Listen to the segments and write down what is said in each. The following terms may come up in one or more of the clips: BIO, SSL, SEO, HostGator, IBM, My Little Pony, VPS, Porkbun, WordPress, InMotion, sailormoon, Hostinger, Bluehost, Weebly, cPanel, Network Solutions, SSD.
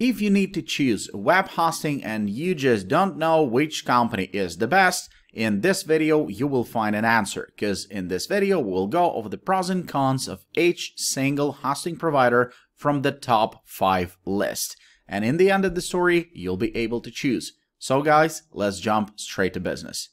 If you need to choose web hosting and you just don't know which company is the best, in this video you will find an answer, because in this video we'll go over the pros and cons of each single hosting provider from the top 5 list. And in the end of the story, you'll be able to choose. So guys, let's jump straight to business.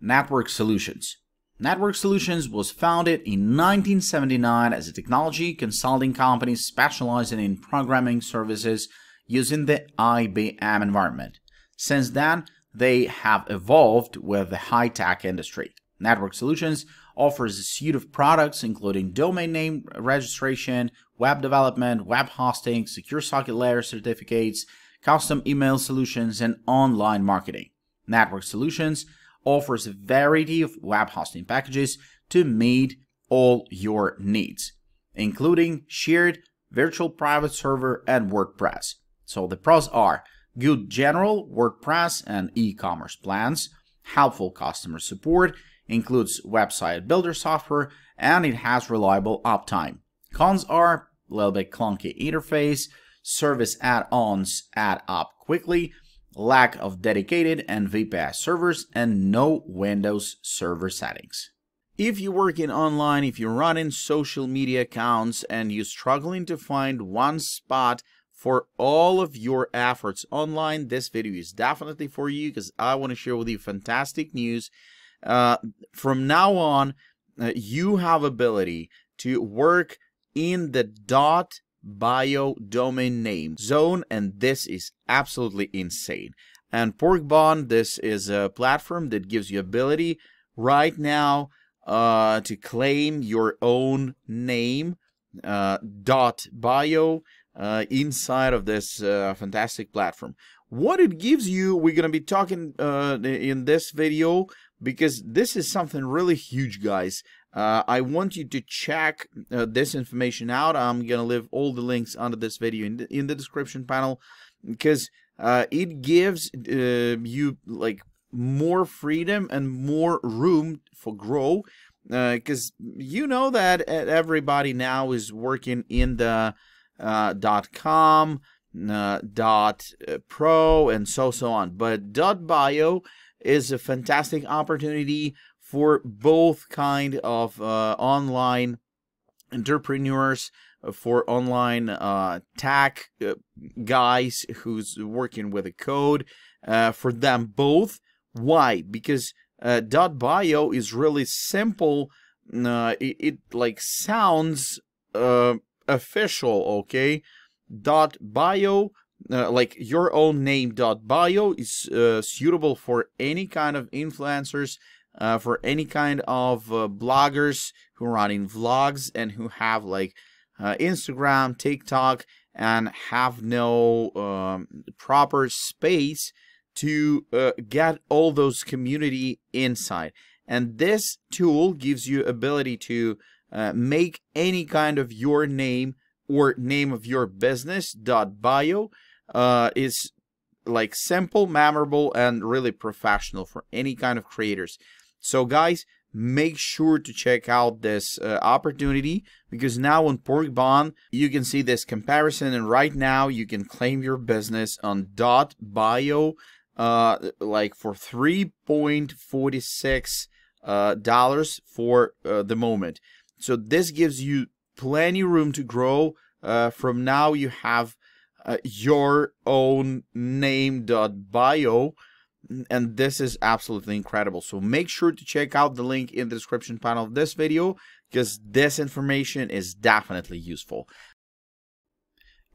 Network Solutions. Network Solutions was founded in 1979 as a technology consulting company specializing in programming services using the IBM environment. Since then, they have evolved with the high-tech industry. Network Solutions offers a suite of products including domain name registration, web development, web hosting, secure socket layer certificates, custom email solutions, and online marketing. Network Solutions offers a variety of web hosting packages to meet all your needs, including shared, virtual private server, and WordPress. So the pros are good general WordPress and e-commerce plans, helpful customer support, includes website builder software, and it has reliable uptime. Cons are a little bit clunky interface, service add-ons add up quickly, lack of dedicated and VPS servers, and no Windows server settings. If you're working online, if you're running social media accounts and you're struggling to find one spot for all of your efforts online, this video is definitely for you, because I want to share with you fantastic news. From now on, you have ability to work in the .bio domain name zone, and this is absolutely insane. And Porkbun, this is a platform that gives you ability right now to claim your own name .bio inside of this fantastic platform. What it gives you, we're going to be talking in this video, because this is something really huge, guys. I want you to check this information out. I'm gonna leave all the links under this video in the description panel, because it gives you like more freedom and more room for grow, because you know that everybody now is working in the .com, .pro, and so on, but .bio is a fantastic opportunity for both kind of online entrepreneurs, for online tech guys who's working with the code, for them both. Why? Because .bio is really simple. It like sounds official, okay? .bio, like your own name .bio, is suitable for any kind of influencers, for any kind of bloggers who are running vlogs and who have like Instagram, TikTok, and have no proper space to get all those community inside. And this tool gives you ability to make any kind of your name or name of your business .bio is like simple, memorable, and really professional for any kind of creators. So guys, make sure to check out this opportunity, because now on Porkbun you can see this comparison, and right now you can claim your business on .bio like for $3.46 for the moment. So this gives you plenty room to grow. From now you have your own name.bio, and this is absolutely incredible. So make sure to check out the link in the description panel of this video, because this information is definitely useful.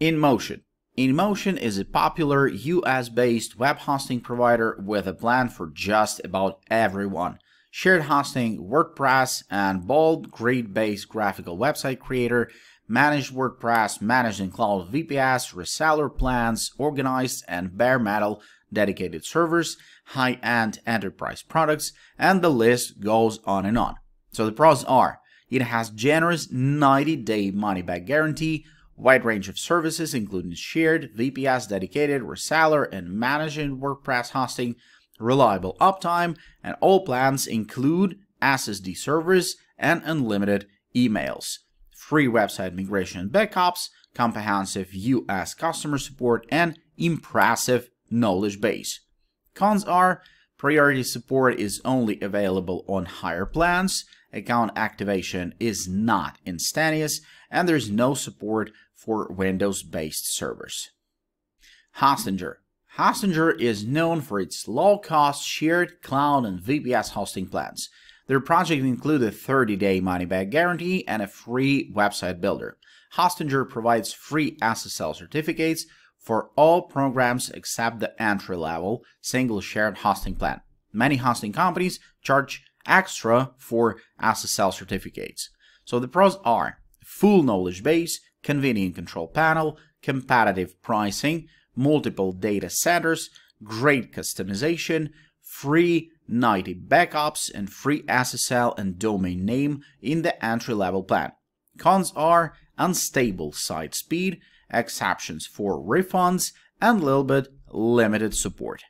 InMotion. InMotion is a popular US-based web hosting provider with a plan for just about everyone. Shared hosting, WordPress, and BoldGrid-based graphical website creator, managed WordPress, managed and cloud VPS, reseller plans, organized and bare metal dedicated servers, high-end enterprise products, and the list goes on and on. So the pros are, it has generous 90-day money-back guarantee, wide range of services including shared, VPS, dedicated, reseller, and managing WordPress hosting, reliable uptime, and all plans include SSD servers and unlimited emails. free website migration backups, comprehensive US customer support, and impressive knowledge base. Cons are: priority support is only available on higher plans, account activation is not instantaneous, and there's no support for Windows-based servers. Hostinger. Hostinger is known for its low-cost shared cloud and VPS hosting plans. Their project included a 30-day money-back guarantee and a free website builder. Hostinger provides free SSL certificates for all programs except the entry-level single shared hosting plan. Many hosting companies charge extra for SSL certificates. So the pros are: full knowledge base, convenient control panel, competitive pricing, multiple data centers, great customization, free nightly backups, and free SSL and domain name in the entry-level plan. Cons are: unstable site speed, exceptions for refunds, and limited support.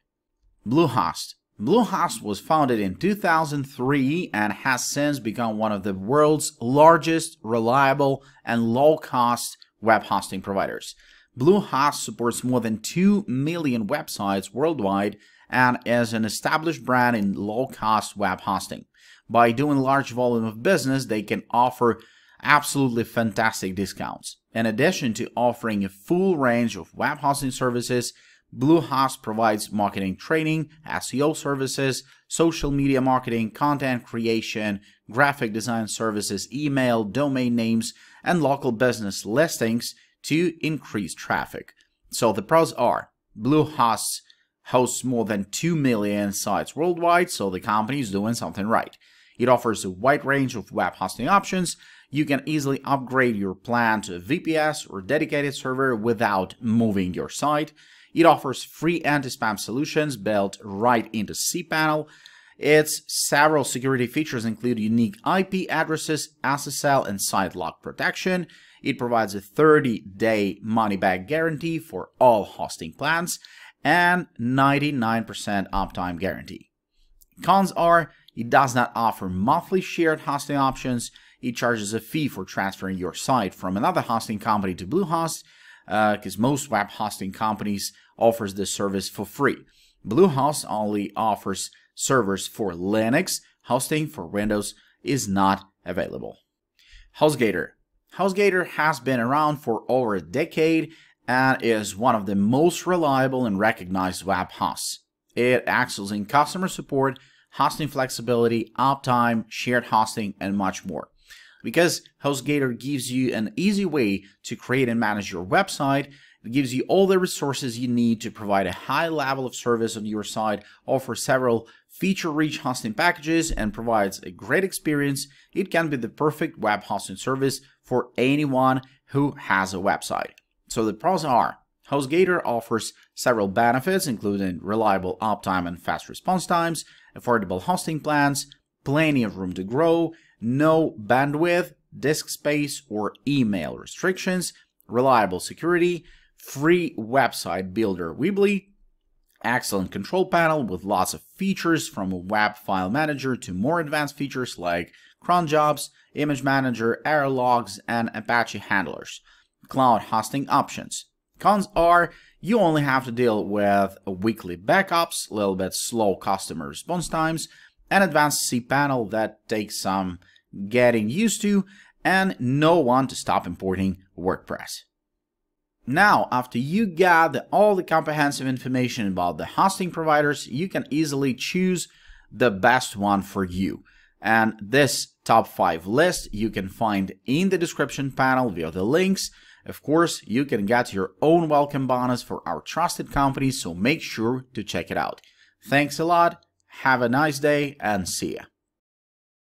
Bluehost. Bluehost was founded in 2003 and has since become one of the world's largest, reliable, and low-cost web hosting providers. Bluehost supports more than 2 million websites worldwide and is an established brand in low-cost web hosting. By doing large volume of business, they can offer absolutely fantastic discounts. In addition to offering a full range of web hosting services, Bluehost provides marketing training, SEO services, social media marketing, content creation, graphic design services, email, domain names, and local business listings to increase traffic. So the pros are: Bluehost hosts more than 2 million sites worldwide, so the company is doing something right. It offers a wide range of web hosting options. You can easily upgrade your plan to a VPS or dedicated server without moving your site. It offers free anti-spam solutions built right into cPanel. Its several security features include unique IP addresses, SSL, and site lock protection. It provides a 30-day money-back guarantee for all hosting plans and 99% uptime guarantee. Cons are: it does not offer monthly shared hosting options. It charges a fee for transferring your site from another hosting company to Bluehost, because most web hosting companies offers this service for free. Bluehost only offers servers for Linux. Hosting for Windows is not available. HostGator. HostGator has been around for over a decade and is one of the most reliable and recognized web hosts. It excels in customer support, hosting flexibility, uptime, shared hosting, and much more. Because HostGator gives you an easy way to create and manage your website, it gives you all the resources you need to provide a high level of service on your site, offers several feature-rich hosting packages, and provides a great experience. It can be the perfect web hosting service for anyone who has a website. So the pros are: HostGator offers several benefits, including reliable uptime and fast response times, affordable hosting plans, plenty of room to grow, no bandwidth, disk space, or email restrictions, reliable security, free website builder Weebly, excellent control panel with lots of features from a web file manager to more advanced features like cron jobs, image manager, error logs, and Apache handlers, cloud hosting options. Cons are: you only have to deal with weekly backups, a little bit slow customer response times, an advanced cPanel that takes some getting used to, and no one to stop importing WordPress. Now, after you got all the comprehensive information about the hosting providers, you can easily choose the best one for you. And this top 5 list you can find in the description panel via the links. Of course, you can get your own welcome bonus for our trusted company, so make sure to check it out. Thanks a lot. Have a nice day and see ya.